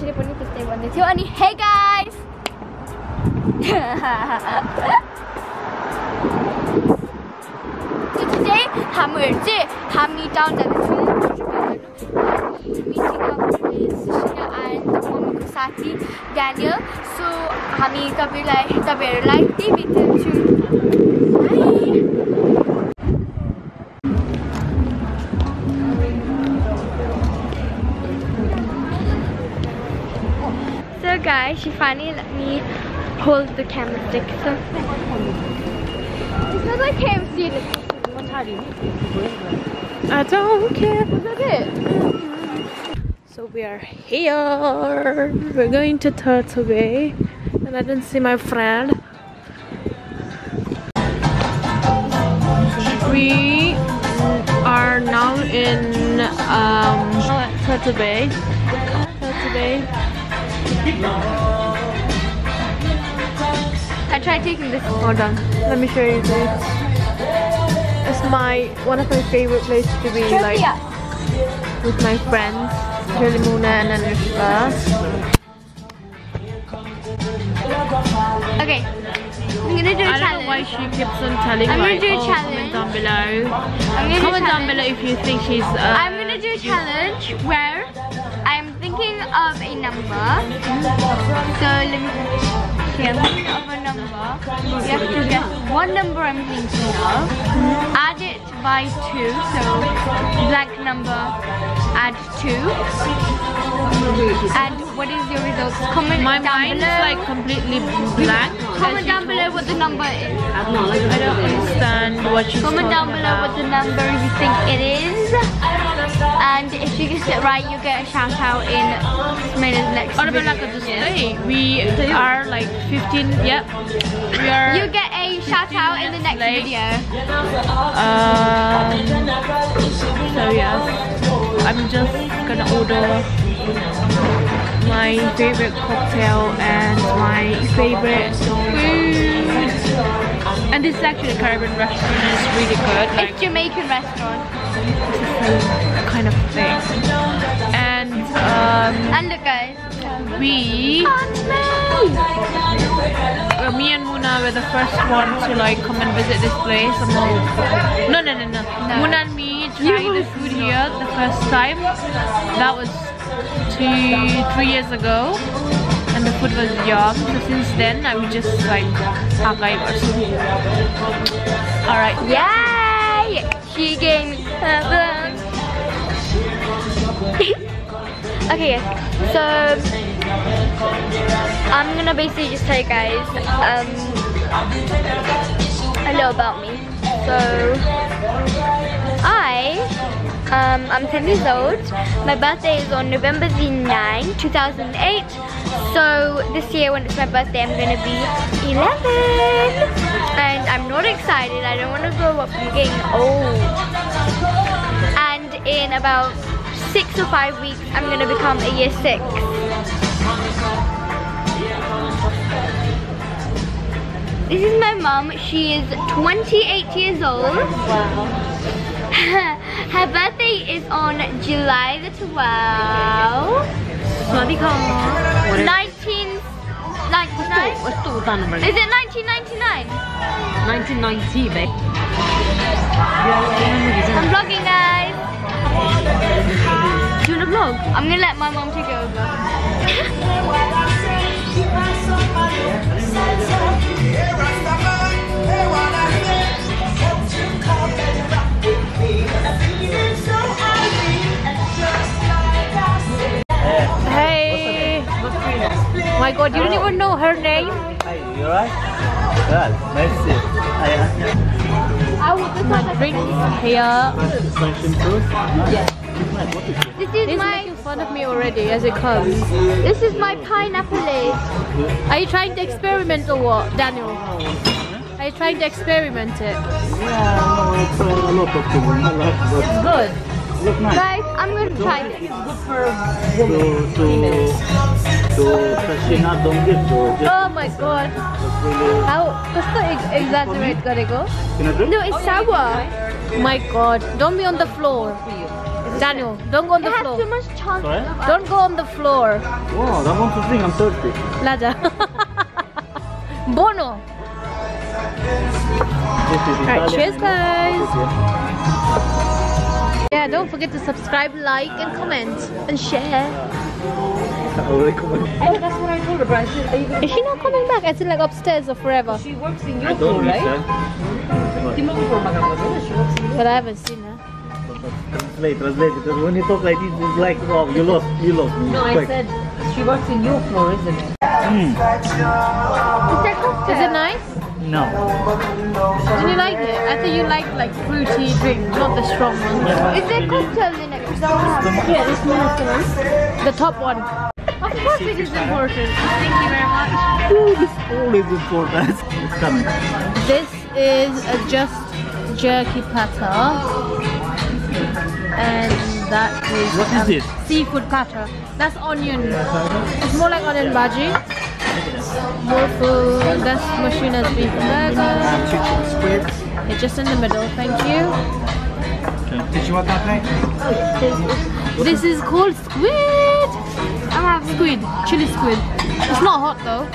मान्छेले पनि त्यस्तै भन्दै थियो अनि हे गाइस today हामीहरु चाहिँ हामी टाउन जाँदैछौँ meeting up with Sashina and मम्मीको साथी Daniel so हामी तपाईहरुलाई त्यही भेट्छौँ Guys, she finally let me hold the camera stick. So it smells like KFC. I don't care. Is that it? So we are here. We're going to Turtle Bay, and I didn't see my friend. We are now in Turtle Bay. Turtle Bay. I tried taking this. Hold on, let me show you this. It's one of my favorite places to be, like with my friends, Jelima and Anushka. Okay, I'm gonna do a challenge. I don't know why she keeps on telling me. Comment down below. Comment down below if you think she's. I'm gonna do a challenge where. Of a number. So let me think of a number. You have to guess what number I'm thinking of. Add it by 2. So black number, add 2. And what is your result? Comment down below. My mind's like completely black. Comment down below what the number is. I don't understand what she's talking about. Comment down below what the number you think it is. And if you get it right, you get a shout out in Smina's next video. Yes. We are like 15. Yep. We are. You get a shout out in the next video. So yeah, I'm just gonna order my favorite cocktail and my favorite food. And this is actually a Caribbean restaurant. It's really good. Like, it's Jamaican restaurant. Kind of thing and look guys me and Muna were the first one to like come and visit this place no. Muna and me tried the food here the first time that was 2-3 years ago and the food was yum so since then I would just like archive or something alright yay she gave me the okay, so I'm gonna basically just tell you guys a little about me. So I'm 10 years old. My birthday is on November the 9th, 2008. So this year when it's my birthday, I'm gonna be 11. And I'm not excited. I don't want to grow up. I'm getting old. And in about 6 or 5 weeks, I'm gonna become a year 6. This is my mum. She is 28 years old. Wow. Her birthday is on July the 12th. 1999. Is it 1999? 1990, babe. I'm vlogging, guys. Do you want to vlog? I'm gonna let my mom take it over. Hey! Oh my god, you don't even know her name? Hi, you alright? Well, nice to see you. My drink here. This is making fun of me already as it comes. This is my pineapple lace. Are you trying to experiment or what, Daniel? Are you trying to experiment it? Yeah, no, I'm not talking. It's good. Guys, I'm going to try this. It's good for Sashina, don't get to. Oh my god. How? Just to exaggerate, gotta go. No, it's sour. Oh my god, don't be on the floor. Is it Daniel, don't go on the floor. It has too much chance. Right? Don't go on the floor. Wow, I want to drink. I'm thirsty. Lada. Bono. Alright, cheers guys. Yeah, don't forget to subscribe, like, and comment, and share. Oh, that's what I told her, but I said, are you going? Is she not coming back? I said like upstairs or forever. She works in your room, right? But I haven't seen her. Translate, because when you talk like this, it's like, oh, you lost. No, I said, she works in your floor, isn't it? Mm. Is it nice? No. Did you like it? I thought you like fruity drinks, not the strong ones. Yeah. Is there cocktails in it? Yeah, this one is the one. The top one. Of course it is important. Thank you very much. Ooh, this all is important. It's coming. This is a just jerky platter. And that is... What is it? Seafood platter. That's onion. It's more like onion bhaji. More food. That's Sashina's beef burger. It's just in the middle, thank you. Did you want that thing? This is called squid. I'm having squid, chili squid. It's not hot though.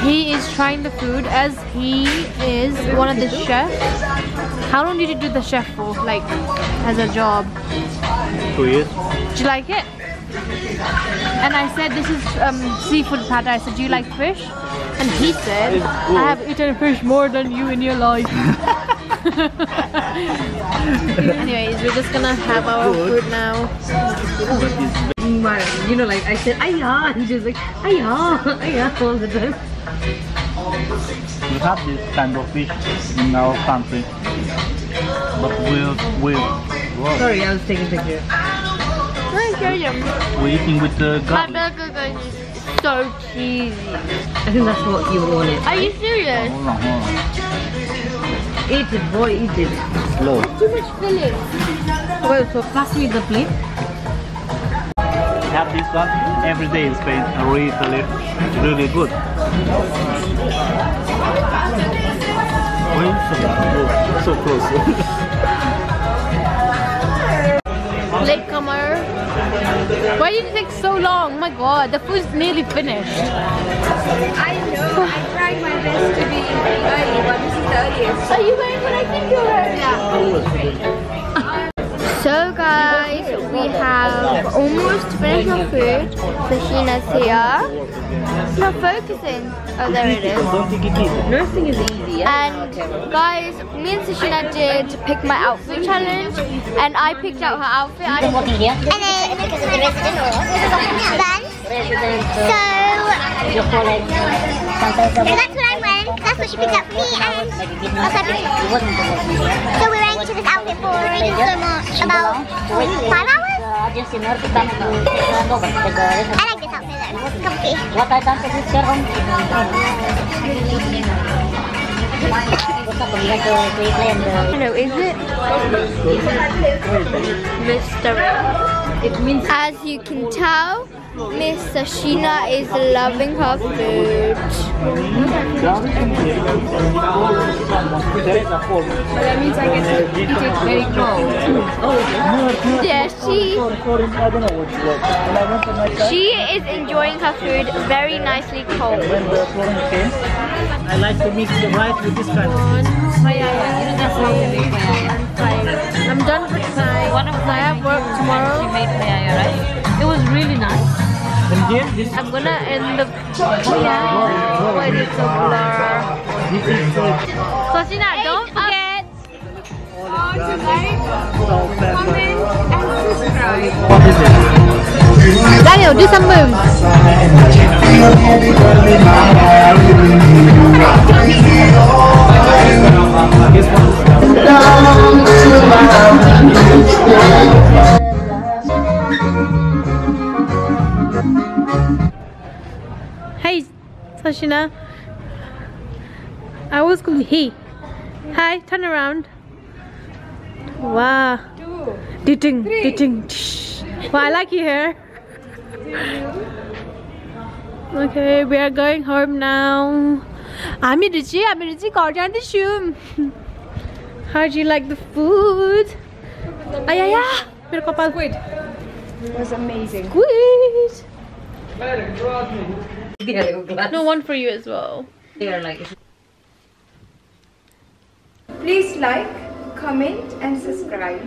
He is trying the food as he is one of the chefs. How long did you do the chef for, like, as a job? 2 years. Did you like it? And I said, this is seafood platter. I said, do you like fish? And he said, I have eaten fish more than you in your life. Anyways, we're just gonna have our food now. You know, like I said, ayah, and she's like, ayah, ayah all the time. We have this kind of fish in our country, but we'll. Sorry, I was taking a picture. We're eating with the garlic. My burger is so cheesy. I think that's what you wanted. Are you serious? Hold on, hold on. Eat it, boy, eat it. Slow. Too much filling. Well, so pass me the plate. We have this one every day in Spain. I really tell you, it's really good. Why so close? Latecomer. Why did it take so long? Oh my god, the food's nearly finished. I know, I tried my best to be early, but this is the earliest. Are you going when I think you're early? Yeah. So guys, we have almost finished our food. Sashina's here. It's not focusing. Oh, there it is. Nursing is easy. And guys, me and Sashina did pick my outfit challenge, and I picked out her outfit. And then because of the resident, so that's what I went. That's what she picked up, me and also picked up. So we went to this outfit for reading so much, about 5 hours. I like this outfit though, it's comfy. Hello, is it? Mystery. It means, as you can tell, Miss Sashina is loving her food. That means I get to eat it very cold. Yeah, she is enjoying her food very nicely cold. I like to mix the rice with this kind of food. I'm done for tonight. I have work tomorrow. She made paella, right? It was really nice. I'm gonna end the... Yeah. Why is it so blur? Sashina, don't forget! To like, comment, and subscribe. What is it? Daniel, do some moves. Sashina, I was called he. Hi, turn around. Wow. 2, 3, Wow, I like your hair. Okay, we are going home now. I'm Ruchi. How'd you like the food? Squid. It was amazing. Squid. No, one for you as well. They are like. Please like, comment and subscribe.